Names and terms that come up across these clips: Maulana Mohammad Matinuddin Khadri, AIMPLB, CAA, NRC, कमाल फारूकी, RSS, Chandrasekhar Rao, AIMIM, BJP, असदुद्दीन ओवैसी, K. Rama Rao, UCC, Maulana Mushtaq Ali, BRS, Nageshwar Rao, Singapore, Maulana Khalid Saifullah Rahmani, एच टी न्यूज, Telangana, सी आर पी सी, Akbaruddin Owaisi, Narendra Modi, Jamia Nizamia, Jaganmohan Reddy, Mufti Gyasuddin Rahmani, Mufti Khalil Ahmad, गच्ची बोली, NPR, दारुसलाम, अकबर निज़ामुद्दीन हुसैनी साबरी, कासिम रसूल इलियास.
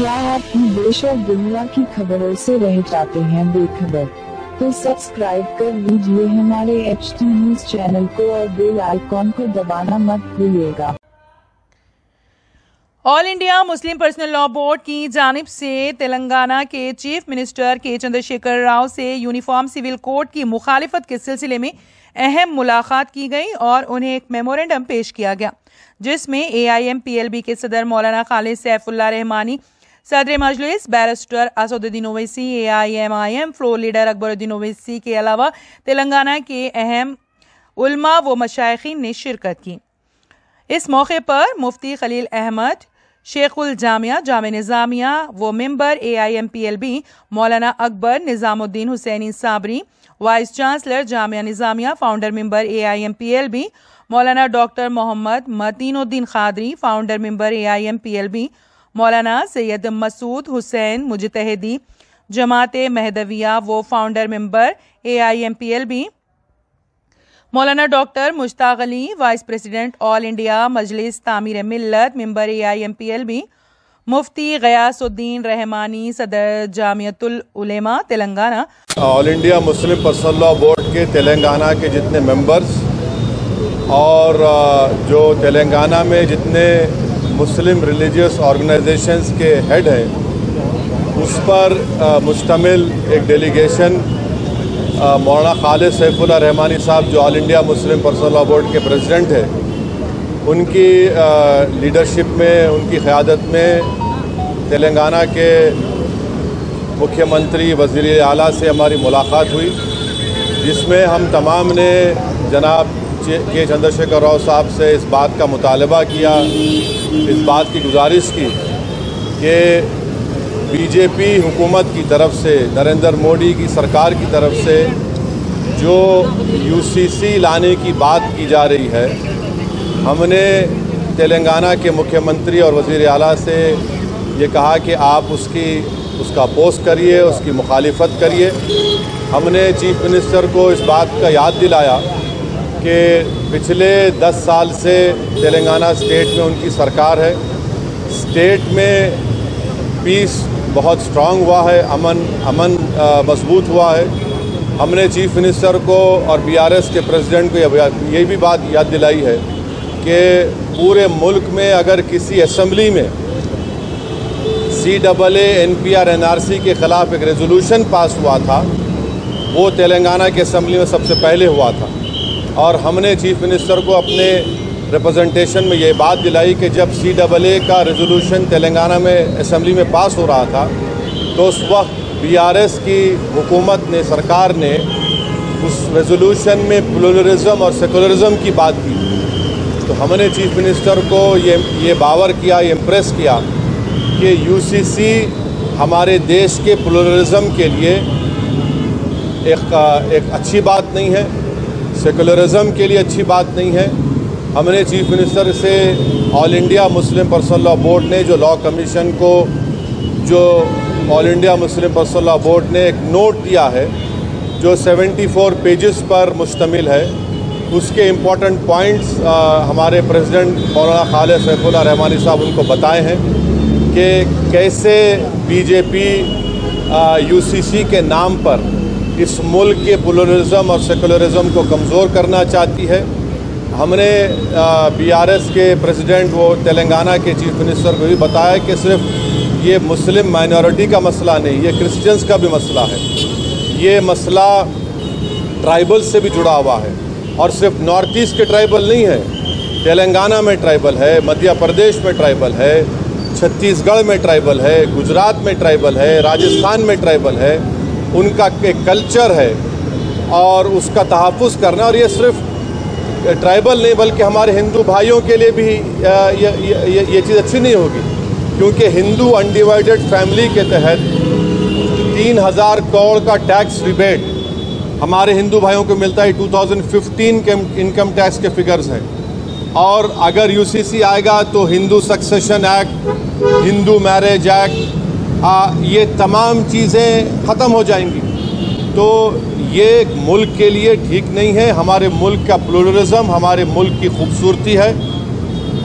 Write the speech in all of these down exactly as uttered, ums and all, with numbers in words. क्या आप भी देश और दुनिया की खबरों से रह जाते हैं बेखबर? तो सब्सक्राइब कर लीजिए हमारे एच टी न्यूज चैनल को और बेल आइकॉन को दबाना मत भूलिएगा। All India Muslim personal law board की जानिब से तेलंगाना के चीफ मिनिस्टर के चंद्रशेखर राव से यूनिफॉर्म सिविल कोड की मुखालिफत के सिलसिले में अहम मुलाकात की गई और उन्हें एक मेमोरेंडम पेश किया गया, जिसमें A I M P L B के सदर मौलाना खालिद सैफुल्ला रहमानी, सदर मजलिस barrister असदुद्दीन ओवैसी, A I M I M floor leader Akbaruddin Owaisi के अलावा तेलंगाना के अहम उलमा व मशाइखीन ने शिरकत की। इस मौके पर मुफ्ती खलील अहमद, शेखुल जामिया जामिया निज़ामिया व member A I M P L B मौलाना अकबर निज़ामुद्दीन हुसैनी साबरी, vice chancellor Jamia Nizamia, founder member A I M P L B मौलाना doctor Mohammed Mateenuddin Qadri, founder member A I M P L B मौलाना सैयद मसूद हुसैन मुजतहदी, जमाते महदविया वो founder member A I M P L B मौलाना doctor Mushtaq Ali, vice president all India Majlis Tameer Millat member A I M P L B मुफ्ती गयासुद्दीन रहमानी, सदर Jamiatul Ulema Telangana. All India Muslim personal law board के तेलंगाना के जितने members और जो तेलंगाना में जितने मुस्लिम रिलीजियस ऑर्गेनाइजेशंस के हेड हैं, उस पर मुश्तमिल एक डेलीगेशन मौलाना खालिद सैफुल्ला रहमानी साहब जो all India Muslim personal law board के प्रेसिडेंट हैं, उनकी लीडरशिप में, उनकी क़यादत में तेलंगाना के मुख्यमंत्री वज़ीर आला से हमारी मुलाकात हुई, जिसमें हम तमाम ने जनाब के चंद्रशेखर राव साहब से इस बात का मुतालबा किया, इस बात की गुजारिश की कि बीजेपी हुकूमत की तरफ से, नरेंद्र मोदी की सरकार की तरफ से जो यू सी सी लाने की बात की जा रही है, हमने तेलंगाना के मुख्यमंत्री और वज़ीर आला से ये कहा कि आप उसकी उसका पोस्ट करिए, उसकी मुखालिफत करिए। हमने चीफ मिनिस्टर को इस बात का याद दिलाया कि पिछले दस साल से तेलंगाना स्टेट में उनकी सरकार है, स्टेट में पीस बहुत स्ट्रांग हुआ है, अमन अमन मजबूत हुआ है। हमने चीफ मिनिस्टर को और बी आर एस के प्रेसिडेंट को ये भी बात याद दिलाई है कि पूरे मुल्क में अगर किसी असम्बली में C double A N P R N R C के ख़िलाफ़ एक रेजोल्यूशन पास हुआ था, वो तेलंगाना के असम्बली में सबसे पहले हुआ था। और हमने चीफ मिनिस्टर को अपने रिप्रेजेंटेशन में ये बात दिलाई कि जब सी डबल ए का रेजोल्यूशन तेलंगाना में असम्बली में पास हो रहा था, तो उस वक्त बी आर एस की हुकूमत ने, सरकार ने उस रेजोल्यूशन में प्लुरलिज्म और सेकुलरिज्म की बात की। तो हमने चीफ मिनिस्टर को ये ये बावर किया, ये इम्प्रेस किया कि यू सी सी हमारे देश के प्लुरलिज्म के लिए एक, एक अच्छी बात नहीं है, सेकुलरिज़म के लिए अच्छी बात नहीं है। हमने चीफ मिनिस्टर से all India Muslim personal law board ने जो लॉ कमीशन को, जो all India Muslim personal law board ने एक नोट दिया है जो चौहत्तर पेजेस पर मुश्तमिल है, उसके इम्पॉर्टेंट पॉइंट्स हमारे प्रेसिडेंट मौलाना खालिद सैफुल्ला रहमानी साहब उनको बताए हैं कि कैसे बीजेपी यू सी सी के नाम पर इस मुल्क के प्लुरलिज्म और सेकुलरिज़म को कमज़ोर करना चाहती है। हमने बी आर एस के प्रेसिडेंट वो तेलंगाना के चीफ मिनिस्टर को भी बताया कि सिर्फ ये मुस्लिम माइनॉरिटी का मसला नहीं, ये क्रिश्चियंस का भी मसला है, ये मसला ट्राइबल्स से भी जुड़ा हुआ है। और सिर्फ नॉर्थ ईस्ट के ट्राइबल नहीं है, तेलंगाना में ट्राइबल है, मध्य प्रदेश में ट्राइबल है, छत्तीसगढ़ में ट्राइबल है, गुजरात में ट्राइबल है, राजस्थान में ट्राइबल है, उनका एक कल्चर है और उसका तहफ़्फ़ुज़ करना। और ये सिर्फ ट्राइबल नहीं बल्कि हमारे हिंदू भाइयों के लिए भी ये ये, ये चीज़ अच्छी नहीं होगी, क्योंकि हिंदू अनडिवाइडेड फैमिली के तहत तीन हज़ार करोड़ का टैक्स रिबेट हमारे हिंदू भाइयों को मिलता है। टू थाउजेंड फिफ्टीन के इनकम टैक्स के फिगर्स हैं। और अगर यू सी सी आएगा तो Hindu succession act, Hindu marriage act, आ, ये तमाम चीज़ें ख़त्म हो जाएंगी। तो ये मुल्क के लिए ठीक नहीं है। हमारे मुल्क का प्लुरलिज़म, हमारे मुल्क की खूबसूरती है।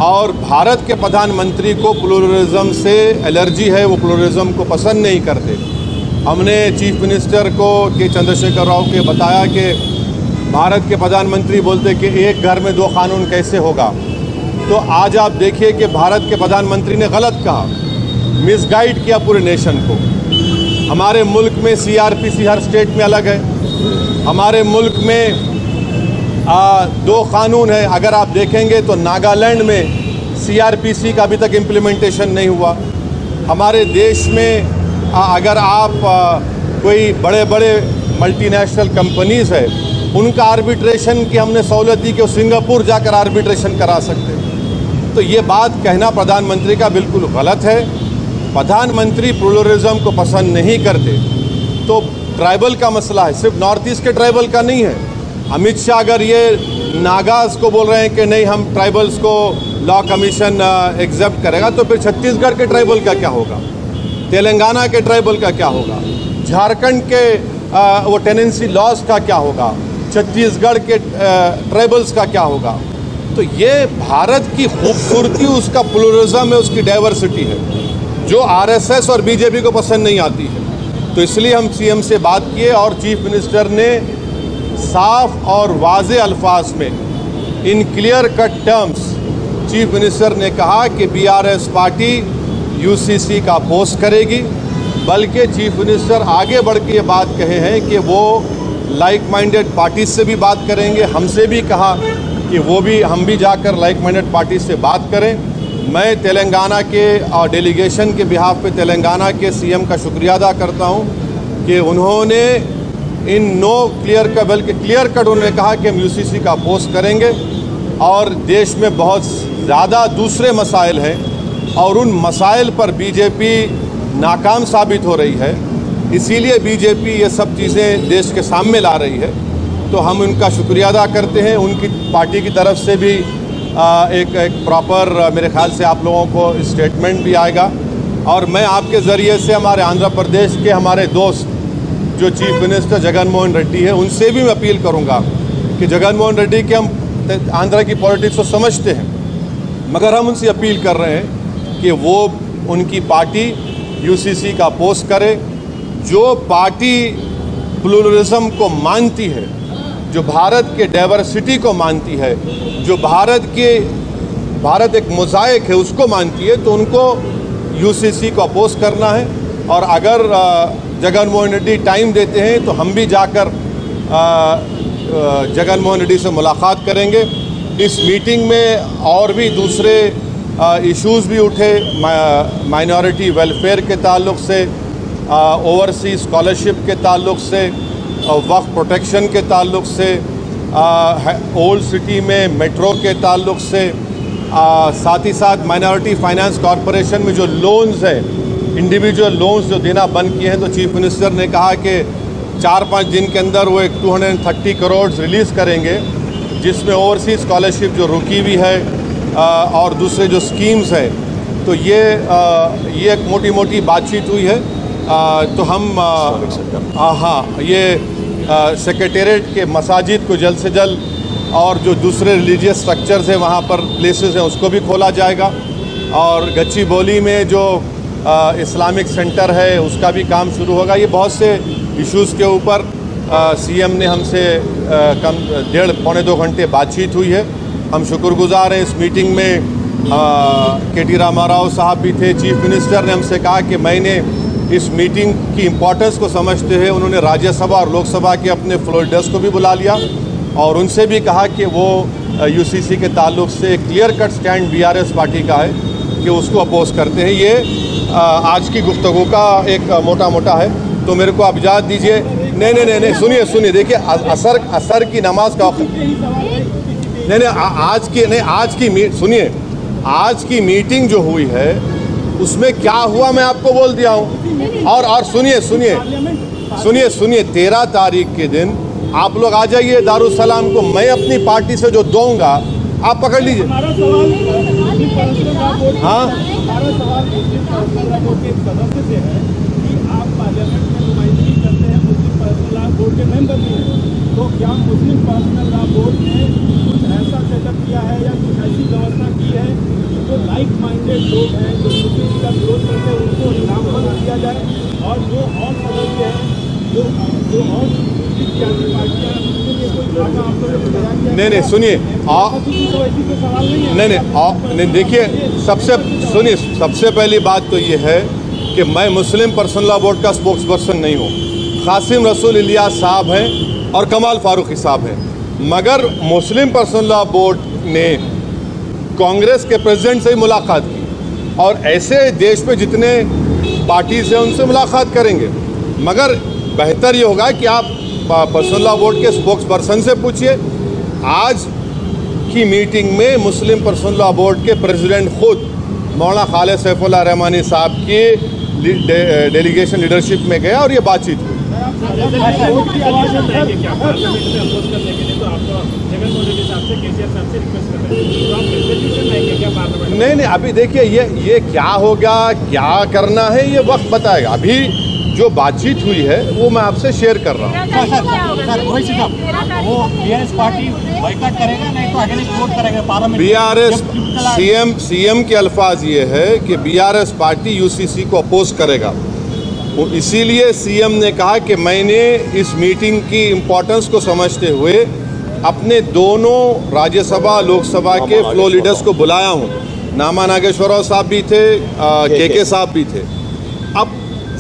और भारत के प्रधानमंत्री को प्लुरलिज्म से एलर्जी है, वो प्लुरलिज्म को पसंद नहीं करते। हमने चीफ मिनिस्टर को के चंद्रशेखर राव के बताया कि भारत के प्रधानमंत्री बोलते कि एक घर में दो कानून कैसे होगा। तो आज आप देखिए कि भारत के प्रधानमंत्री ने गलत कहा, मिसगाइड किया पूरे नेशन को। हमारे मुल्क में सी आर पी सी हर स्टेट में अलग है, हमारे मुल्क में आ, दो कानून है। अगर आप देखेंगे तो नागालैंड में सी आर पी सी का अभी तक इम्प्लीमेंटेशन नहीं हुआ। हमारे देश में आ, अगर आप आ, कोई बड़े बड़े मल्टीनेशनल कंपनीज़ है उनका आर्बिट्रेशन की हमने सहूलत दी कि वो सिंगापुर जाकर आर्बिट्रेशन करा सकते। तो ये बात कहना प्रधानमंत्री का बिल्कुल गलत है। प्रधानमंत्री प्लुरलिज्म को पसंद नहीं करते। तो ट्राइबल का मसला है, सिर्फ नॉर्थ ईस्ट के ट्राइबल का नहीं है। अमित शाह अगर ये नागास को बोल रहे हैं कि नहीं हम ट्राइबल्स को लॉ कमीशन एक्सेप्ट करेगा, तो फिर छत्तीसगढ़ के ट्राइबल का क्या होगा, तेलंगाना के ट्राइबल का क्या होगा, झारखंड के आ, वो टेनेंसी लॉस का क्या होगा, छत्तीसगढ़ के ट्राइबल्स का क्या होगा। तो ये भारत की खूबसूरती, उसका प्लुरलिज्म है, उसकी डाइवर्सिटी है, जो आर एस एस और बी जे पी को पसंद नहीं आती है। तो इसलिए हम सी एम से बात किए और चीफ मिनिस्टर ने साफ और वाज़े अल्फाज में, in clear cut terms, chief minister ने कहा कि B R S party U C C का अपोज करेगी। बल्कि चीफ मिनिस्टर आगे बढ़ के ये बात कहे हैं कि वो लाइक माइंडेड पार्टीज से भी बात करेंगे। हमसे भी कहा कि वो भी हम भी जाकर लाइक माइंडेड पार्टीज से बात करें। मैं तेलंगाना के और डेलीगेशन के बिहाफ पे तेलंगाना के सी एम का शुक्रिया अदा करता हूँ कि उन्होंने इन नो क्लियर कट, बल्कि क्लियर कट उन्होंने कहा कि हम यू सी सी का अपोज करेंगे और देश में बहुत ज़्यादा दूसरे मसाइल हैं और उन मसाइल पर बी जे पी नाकाम साबित हो रही है। इसीलिए बी जे पी ये सब चीज़ें देश के सामने ला रही है। तो हम उनका शुक्रिया अदा करते हैं। उनकी पार्टी की तरफ से भी एक एक प्रॉपर मेरे ख्याल से आप लोगों को स्टेटमेंट भी आएगा। और मैं आपके ज़रिए से हमारे आंध्र प्रदेश के हमारे दोस्त जो चीफ मिनिस्टर जगनमोहन रेड्डी है उनसे भी मैं अपील करूंगा कि जगनमोहन रेड्डी के हम आंध्र की पॉलिटिक्स को समझते हैं, मगर हम उनसे अपील कर रहे हैं कि वो उनकी पार्टी यू सी सी का अपोज करे। जो पार्टी प्लुरलिज्म को मानती है, जो भारत के डाइवर्सिटी को मानती है, जो भारत के भारत एक मोज़ाइक है उसको मानती है, तो उनको यू सी सी को अपोज करना है। और अगर आ, जगनमोहन रेड्डी टाइम देते हैं तो हम भी जाकर जगनमोहन रेड्डी से मुलाकात करेंगे। इस मीटिंग में और भी दूसरे इश्यूज़ भी उठे, माइनॉरिटी वेलफेयर के ताल्लुक़ से, ओवरसीज स्कॉलरशिप के ताल्लुक़ से, वक्फ प्रोटेक्शन के ताल्लुक़ से, ओल्ड सिटी में मेट्रो के ताल्लुक़ से, आ, साथ ही साथ माइनॉरिटी फाइनेंस कॉरपोरेशन में जो लोन्स हैं, इंडिविजुअल लोन्स जो देना बंद किए हैं, तो चीफ मिनिस्टर ने कहा कि चार पाँच दिन के अंदर वो एक दो सौ तीस करोड़ रिलीज़ करेंगे, जिसमें ओवरसीज स्कॉलरशिप जो रुकी हुई है आ, और दूसरे जो स्कीम्स हैं। तो ये आ, ये एक मोटी मोटी बातचीत हुई है। आ, तो हम हाँ ये सेक्रेटेरिएट के मसाजिद को जल्द से जल्द और जो दूसरे रिलीजियस स्ट्रक्चर्स हैं वहाँ पर प्लेसेस हैं उसको भी खोला जाएगा। और गच्ची बोली में जो इस्लामिक सेंटर है उसका भी काम शुरू होगा। ये बहुत से इश्यूज़ के ऊपर सी एम ने हमसे कम डेढ़ पौने दो घंटे बातचीत हुई है। हम शुक्रगुजार हैं। इस मीटिंग में के टी रामा राव साहब भी थे। चीफ मिनिस्टर ने हमसे कहा कि मैंने इस मीटिंग की इम्पोर्टेंस को समझते हुए उन्होंने राज्यसभा और लोकसभा के अपने फ्लोर डेस्क को भी बुला लिया और उनसे भी कहा कि वो यू सी सी के ताल्लुक से clear cut stand B R S party का है कि उसको अपोज करते हैं। ये आज की गुफ्तगू का एक मोटा मोटा है। तो मेरे को आप इजाज़त दीजिए। नहीं नहीं नहीं नहीं सुनिए सुनिए देखिए, असर असर की नमाज का नहीं नहीं आज की नहीं आज की मीट सुनिए आज की मीटिंग जो हुई है उसमें क्या हुआ मैं आपको बोल दिया हूँ। और और सुनिए सुनिए सुनिए सुनिए तेरह तारीख के दिन आप लोग आ जाइए दारुसलाम को। मैं अपनी पार्टी से जो दूँगा आप पकड़ लीजिए। हाँ आप पार्लियामेंट में नुमाइंदगी करते हैं, मुस्लिम पर्सनल लॉ बोर्ड के मेंबर भी हैं। तो क्या मुस्लिम पर्सनल लॉ बोर्ड ने कुछ ऐसा सेटअप किया है या कुछ ऐसी व्यवस्था की है जो लाइक माइंडेड लोग हैं जो मुस्लिम का विरोध करते हैं उनको इनाम बना दिया जाए और जो और सदस्य हैं जो जो और नहीं नहीं सुनिए आप नहीं नहीं आप नहीं देखिए सबसे सुनिए सबसे पहली बात तो ये है कि मैं मुस्लिम पर्सनल लॉ बोर्ड का स्पोक्स पर्सन नहीं हूँ। कासिम रसूल इलियास साहब हैं और कमाल फारूकी साहब हैं, मगर मुस्लिम पर्सनल लॉ बोर्ड ने कांग्रेस के प्रेसिडेंट से ही मुलाकात की और ऐसे देश में जितने पार्टीज हैं उनसे मुलाकात करेंगे, मगर बेहतर ये होगा कि आप पर्सनल लॉ बोर्ड के स्पोक्स पर्सन से पूछिए। आज की मीटिंग में मुस्लिम पर्सनल लॉ बोर्ड के प्रेसिडेंट खुद मौलाना खालिद सैफुल्लाह रहमानी साहब की डे, डेलीगेशन लीडरशिप में गया और ये बातचीत हुई। नहीं नहीं अभी देखिए ये ये क्या होगा क्या करना है ये वक्त बताएगा। अभी जो बातचीत हुई है वो मैं आपसे शेयर कर रहा हूँ। सर सर सर वही साहब वो बीआरएस पार्टी बॉयकॉट करेगा नहीं तो अगले वोट करेगा पार्लियामेंट। बीआरएस सीएम सीएम के अल्फाज ये है कि बीआरएस पार्टी यूसीसी को अपोज करेगा, इसीलिए सीएम ने कहा कि मैंने इस मीटिंग की इम्पोर्टेंस को समझते हुए अपने दोनों राज्यसभा लोकसभा के फ्लो लीडर्स को बुलाया हूँ। नामा नागेश्वर राव साहब भी थे, के के साहब भी थे। अब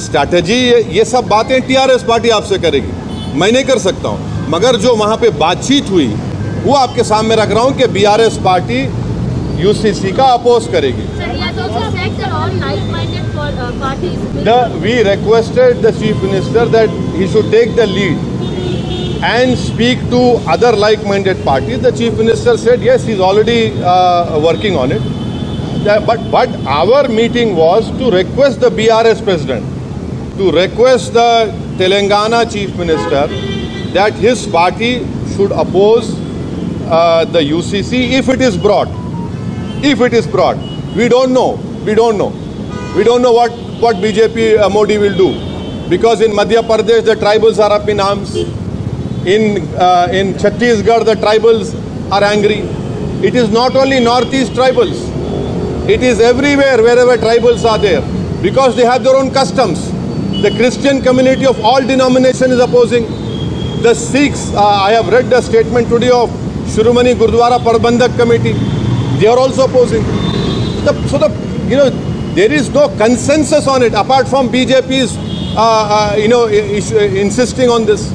स्ट्रैटेजी ये, ये सब बातें टीआरएस पार्टी आपसे करेगी, मैं नहीं कर सकता हूँ, मगर जो वहाँ पे बातचीत हुई वो आपके सामने रख रहा हूँ कि बीआरएस पार्टी यूसीसी का अपोज करेगी। We requested the chief minister that he should take the lead and speak to other like minded party. The chief minister said yes he is already working on it, but but our meeting was to request the BRS president to request the Telangana Chief Minister that his party should oppose uh, the U C C if it is brought. If it is brought, we don't know. We don't know. We don't know what what B J P uh, Modi will do, because in Madhya Pradesh the tribals are up in arms. In uh, in Chhattisgarh the tribals are angry. It is not only northeast tribals. It is everywhere wherever tribals are there, because they have their own customs. The Christian community of all denomination is opposing. The Sikhs, uh, I have read the statement today of Shiromani Gurudwara Parbandhak Committee. They are also opposing. The, so the you know there is no consensus on it apart from B J P's uh, uh, you know issue, uh, insisting on this.